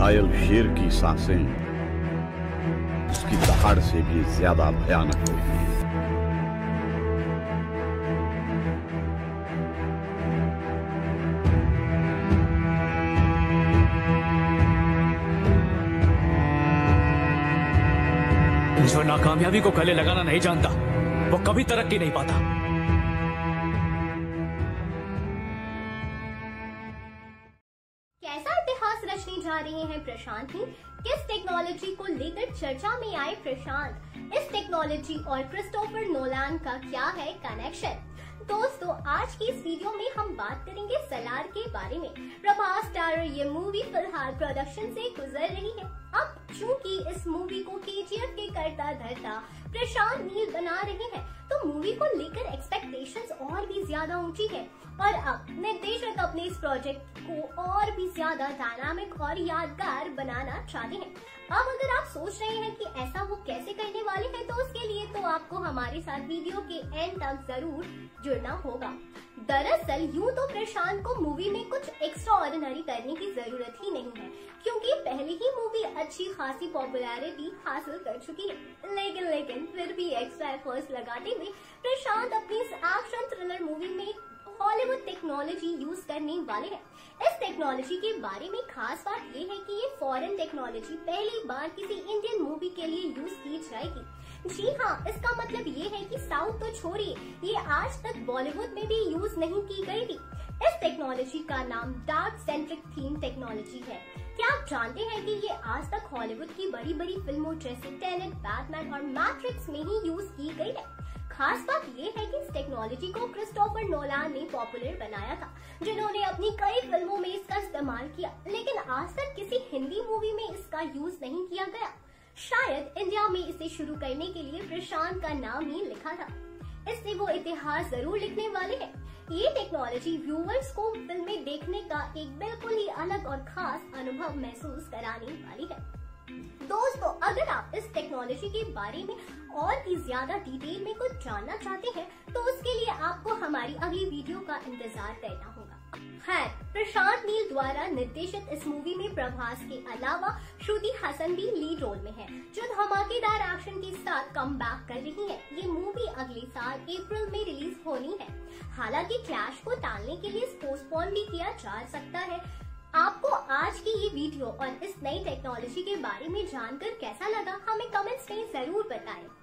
घायल शेर की सांसें उसकी दहाड़ से भी ज्यादा भयानक होती हैं। ईश्वर नाकामयाबी को गले लगाना नहीं जानता, वो कभी तरक्की नहीं पाता। कैसा इतिहास रचने जा रहे हैं प्रशांत जी? किस टेक्नोलॉजी को लेकर चर्चा में आए प्रशांत? इस टेक्नोलॉजी और क्रिस्टोफर नोलान का क्या है कनेक्शन? दोस्तों, आज की इस वीडियो में हम बात करेंगे सलार के बारे में। प्रभास स्टारर ये मूवी फिलहाल प्रोडक्शन से गुजर रही है। अब चूंकि इस मूवी को केजीएफ के करता धरता प्रशांत नील बना रहे हैं, तो मूवी को लेकर एक्सपेक्टेशंस और भी ज्यादा ऊंची है। और अब निर्देशक अपने इस प्रोजेक्ट को और भी ज्यादा डायनामिक और यादगार बनाना चाहते हैं। अब अगर आप सोच रहे हैं कि ऐसा वो कैसे करने वाले हैं, तो उसके लिए तो आपको हमारे साथ वीडियो के एंड तक जरूर जुड़ना होगा। दरअसल यूँ तो प्रशांत को मूवी में कुछ एक्स्ट्रा ऑर्डिनरी करने की जरूरत ही नहीं है, क्योंकि पहले ही मूवी अच्छी खासी पॉपुलैरिटी हासिल कर चुकी है। लेकिन फिर भी एक्स्ट्रा एफर्ट्स लगाते हुए प्रशांत अपनी इस एक्शन थ्रिलर मूवी में हॉलीवुड टेक्नोलॉजी यूज करने वाले हैं। इस टेक्नोलॉजी के बारे में खास बात ये है कि ये फॉरेन टेक्नोलॉजी पहली बार किसी इंडियन मूवी के लिए यूज की जाएगी। जी हाँ, इसका मतलब ये है कि साउथ तो छोड़िए, ये आज तक बॉलीवुड में भी यूज नहीं की गई थी। इस टेक्नोलॉजी का नाम डार्क सेंट्रिक थीम टेक्नोलॉजी है। क्या आप जानते हैं कि ये आज तक हॉलीवुड की बड़ी बड़ी फिल्मों जैसे टेनेट, बैटमैन और मैट्रिक्स में ही यूज की गयी है। खास बात ये है कि इस टेक्नोलॉजी को क्रिस्टोफर नोलान ने पॉपुलर बनाया था, जिन्होंने अपनी कई फिल्मों में इसका इस्तेमाल किया, लेकिन आज तक किसी हिंदी मूवी में इसका यूज नहीं किया गया। शायद इंडिया में इसे शुरू करने के लिए प्रशांत का नाम ही लिखा था, इससे वो इतिहास जरूर लिखने वाले हैं। ये टेक्नोलॉजी व्यूअर्स को फिल्में देखने का एक बिल्कुल ही अलग और खास अनुभव महसूस कराने वाली है। दोस्तों, अगर आप इस टेक्नोलॉजी के बारे में और भी ज्यादा डिटेल में कुछ जानना चाहते हैं, तो उसके लिए आपको हमारी अगली वीडियो का इंतजार करना होगा। खैर, प्रशांत नील द्वारा निर्देशित इस मूवी में प्रभास के अलावा श्रुति हासन भी लीड रोल में है, जो धमाकेदार एक्शन के साथ कमबैक कर रही है। ये मूवी अगले साल अप्रैल में रिलीज होनी है। हालांकि क्लैश को टालने के लिए पोस्टपोन भी किया जा सकता है। आपको आज की ये वीडियो और इस नई टेक्नोलॉजी के बारे में जानकर कैसा लगा, हमें कमेंट्स में जरूर बताएं।